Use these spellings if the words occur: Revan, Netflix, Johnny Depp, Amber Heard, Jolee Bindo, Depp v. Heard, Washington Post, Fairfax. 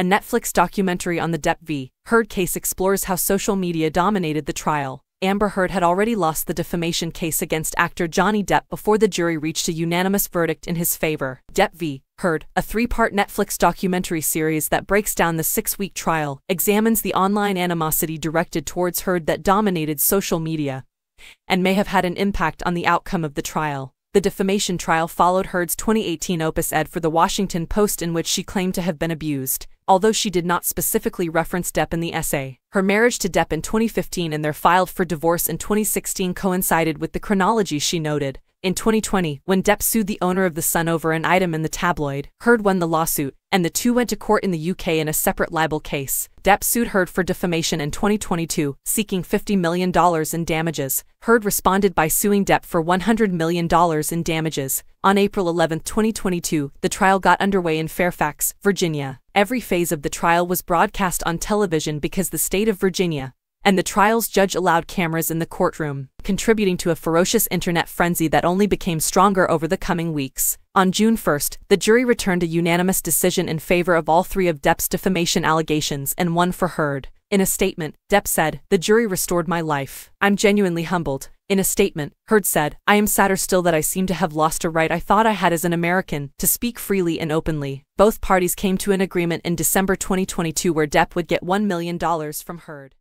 A Netflix documentary on the Depp v. Heard case explores how social media dominated the trial. Amber Heard had already lost the defamation case against actor Johnny Depp before the jury reached a unanimous verdict in his favor. Depp v. Heard, a three-part Netflix documentary series that breaks down the six-week trial, examines the online animosity directed towards Heard that dominated social media and may have had an impact on the outcome of the trial. The defamation trial followed Heard's 2018 opus ed for the Washington Post in which she claimed to have been abused, although she did not specifically reference Depp in the essay. Her marriage to Depp in 2015 and their filed for divorce in 2016 coincided with the chronology she noted. In 2020, when Depp sued the owner of The Sun over an item in the tabloid, Heard won the lawsuit, and the two went to court in the UK in a separate libel case. Depp sued Heard for defamation in 2022, seeking $50 million in damages. Heard responded by suing Depp for $100 million in damages. On April 11, 2022, the trial got underway in Fairfax, Virginia. Every phase of the trial was broadcast on television because the state of Virginia and the trial's judge allowed cameras in the courtroom, contributing to a ferocious internet frenzy that only became stronger over the coming weeks. On June 1st, the jury returned a unanimous decision in favor of all three of Depp's defamation allegations and one for Heard. In a statement, Depp said, "The jury restored my life. I'm genuinely humbled." In a statement, Heard said, "I am sadder still that I seem to have lost a right I thought I had as an American to speak freely and openly." Both parties came to an agreement in December 2022 where Depp would get $1 million from Heard.